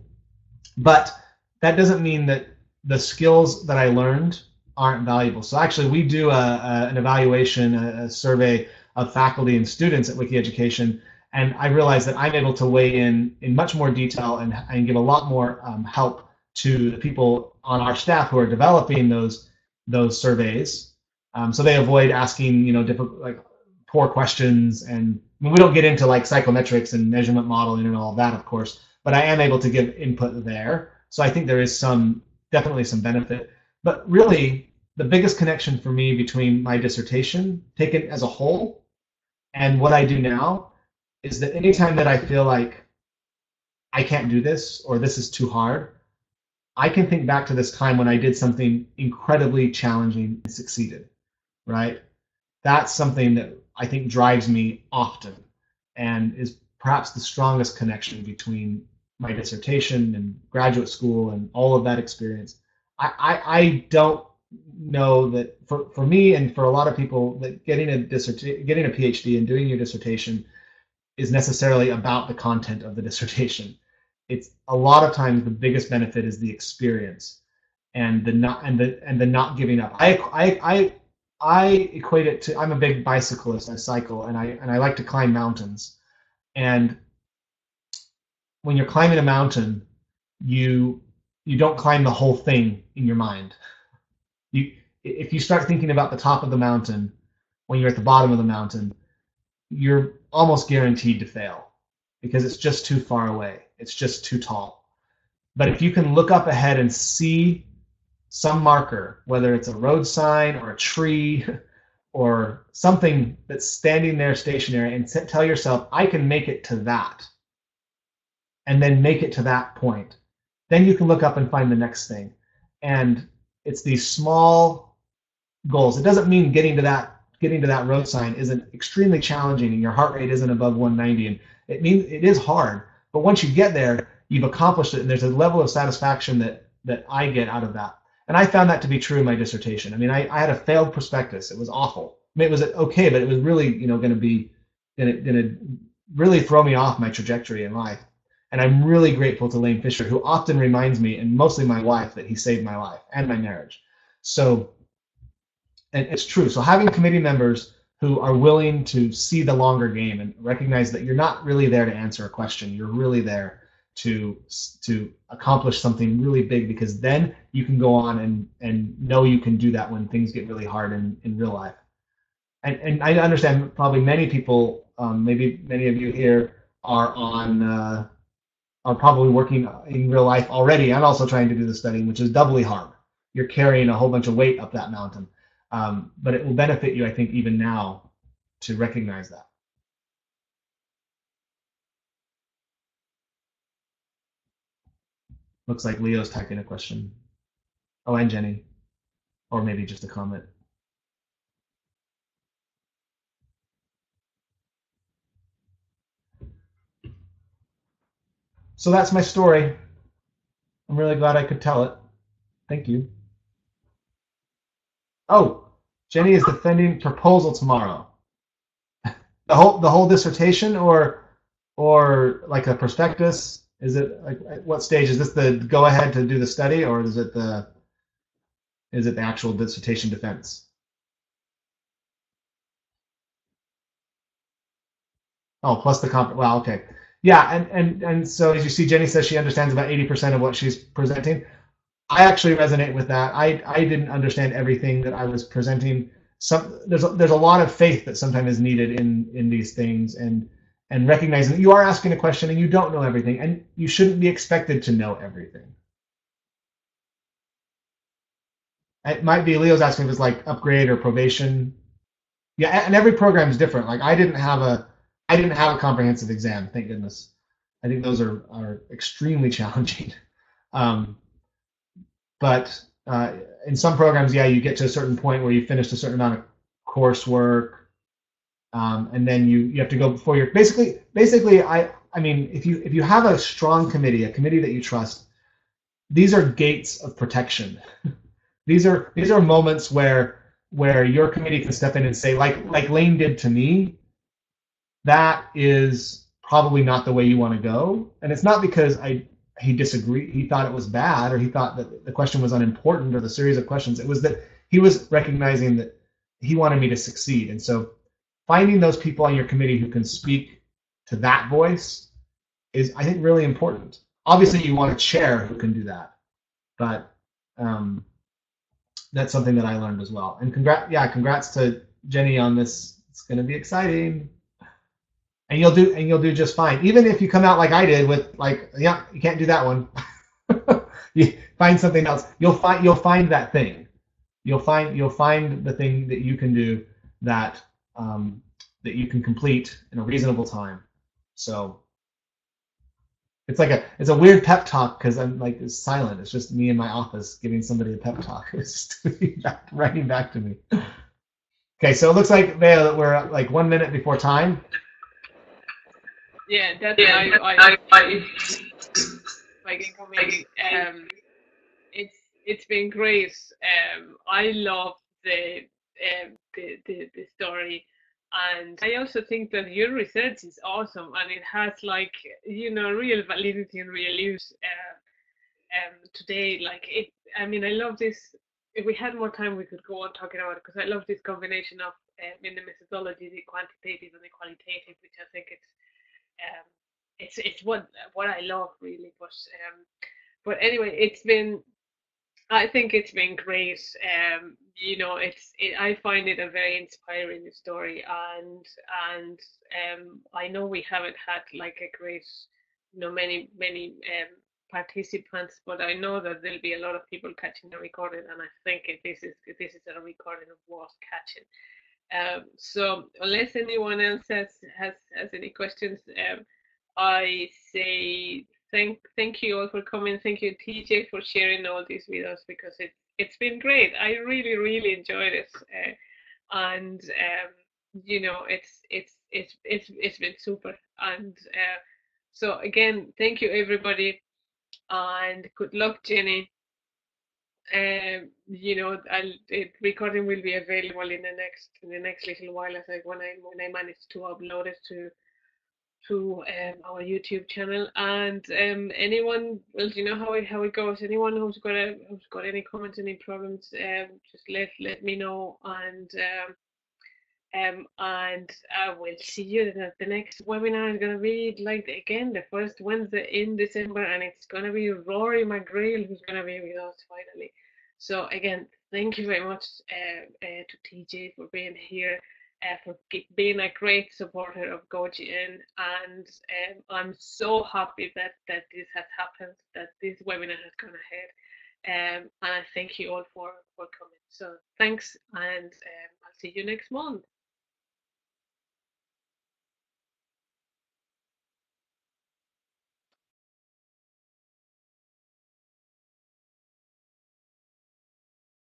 But that doesn't mean that the skills that I learned aren't valuable. So actually, we do a, a, an evaluation, a, a survey of faculty and students at Wiki Education. And I realize that I'm able to weigh in in much more detail and, and give a lot more um, help to the people on our staff who are developing those those surveys. Um, so they avoid asking you know difficult, like poor questions, and I mean, we don't get into like psychometrics and measurement modeling and all that, of course. But I am able to give input there. So I think there is some definitely some benefit. But really, the biggest connection for me between my dissertation taken as a whole and what I do now is that anytime that I feel like I can't do this or this is too hard, I can think back to this time when I did something incredibly challenging and succeeded, right? That's something that I think drives me often and is perhaps the strongest connection between my dissertation and graduate school and all of that experience. I, I, I don't know that for, for me and for a lot of people that getting a dissertation, getting a PhD and doing your dissertation is necessarily about the content of the dissertation. It's a lot of times the biggest benefit is the experience and the not and the and the not giving up. I I I I equate it to, I'm a big bicyclist. I cycle and I and I like to climb mountains. And when you're climbing a mountain, you you don't climb the whole thing in your mind. You if you start thinking about the top of the mountain when you're at the bottom of the mountain, you're almost guaranteed to fail because it's just too far away. It's just too tall. But if you can look up ahead and see some marker, whether it's a road sign or a tree or something that's standing there stationary, and tell yourself, I can make it to that, and then make it to that point, then you can look up and find the next thing. And it's these small goals. It doesn't mean getting to that getting to that road sign isn't extremely challenging and your heart rate isn't above one ninety, and it means it is hard. But once you get there, you've accomplished it, and there's a level of satisfaction that that I get out of that. And I found that to be true in my dissertation. I mean, I, I had a failed prospectus. It was awful. I mean, it was okay, but it was really, you know, going to be going to really throw me off my trajectory in life. And I'm really grateful to Lane Fisher, who often reminds me, and mostly my wife, that he saved my life and my marriage. So, and it's true. So having committee members who are willing to see the longer game and recognize that you're not really there to answer a question. You're really there to to accomplish something really big, because then you can go on and, and know you can do that when things get really hard in, in real life. And, and I understand probably many people, um, maybe many of you here are on, uh, are probably working in real life already. I'm also trying to do the studying, which is doubly hard. You're carrying a whole bunch of weight up that mountain. Um, but it will benefit you, I think, even now to recognize that. Looks like Leo's typing a question. Oh, and Jenny, or maybe just a comment. So that's my story. I'm really glad I could tell it. Thank you. Oh, Jenny is defending proposal tomorrow. The whole the whole dissertation, or or like a prospectus? Is it like, at what stage is this? The go ahead to do the study, or is it the is it the actual dissertation defense? Oh, plus the comp. Well, okay, yeah, and and and so as you see, Jenny says she understands about eighty percent of what she's presenting. I actually resonate with that. I, I didn't understand everything that I was presenting. Some, there's, a, there's a lot of faith that sometimes is needed in, in these things, and, and recognizing that you are asking a question and you don't know everything, and you shouldn't be expected to know everything. It might be Leo's asking if it's like upgrade or probation. Yeah, and every program is different. Like I didn't have a, I didn't have a comprehensive exam, thank goodness. I think those are, are extremely challenging. Um, But uh, in some programs, yeah, you get to a certain point where you finished a certain amount of coursework, um, and then you you have to go before you're basically basically I I mean if you if you have a strong committee, a committee that you trust, these are gates of protection. These are these are moments where where your committee can step in and say, like like Lane did to me, that is probably not the way you want to go, and it's not because I. He disagreed, he thought it was bad, or he thought that the question was unimportant, or the series of questions. It was that he was recognizing that he wanted me to succeed. And so finding those people on your committee who can speak to that voice is, I think, really important. Obviously, you want a chair who can do that, but um, that's something that I learned as well. And congrats, yeah, congrats to Jenny on this. It's going to be exciting. And you'll do, and you'll do just fine. Even if you come out like I did with, like, yeah, you can't do that one. You find something else. You'll find, you'll find that thing. You'll find, you'll find the thing that you can do that um, that you can complete in a reasonable time. So it's like a, it's a weird pep talk because I'm like, it's silent. It's just me in my office giving somebody a pep talk. It's just back, writing back to me. Okay, so it looks like, Veo, that we're like one minute before time. Yeah, that's yeah, I, I, I, I can come in. Um, it's it's been great. Um, I love the, um, the the the story, and I also think that your research is awesome, and it has like you know real validity and real use. Uh, um, today, like it. I mean, I love this. If we had more time, we could go on talking about it, because I love this combination of um, in the methodology, the quantitative and the qualitative, which I think it's um, it's it's what what I love really. But um, but anyway, it's been I think it's been great. Um, you know, it's it, I find it a very inspiring story, and and um, I know we haven't had like a great, you know, many many. Um, participants, but I know that there'll be a lot of people catching the recording, and I think this is this is a recording worth catching. Um, so unless anyone else has has, has any questions, um, I say thank thank you all for coming. Thank you, T J, for sharing all this with us, because it it's been great. I really really enjoyed it, uh, and um, you know it's it's it's it's it's been super. And uh, so again, thank you everybody. And good luck, Jenny. Um, you know, I'll, it, recording will be available in the next in the next little while. I think when I when I manage to upload it to to um, our YouTube channel. And um, anyone, well, you know how it how it goes. Anyone who's got a, who's got any comments, any problems, um, just let let me know. And um, um, and I will see you. The, the next webinar is going to be like again the first Wednesday in December, and it's going to be Rory McGrill who's going to be with us finally. So again, thank you very much uh, uh, to T J for being here, uh, for being a great supporter of Go G N, and um, I'm so happy that that this has happened, that this webinar has gone ahead. Um, and I thank you all for for coming. So thanks, and um, I'll see you next month.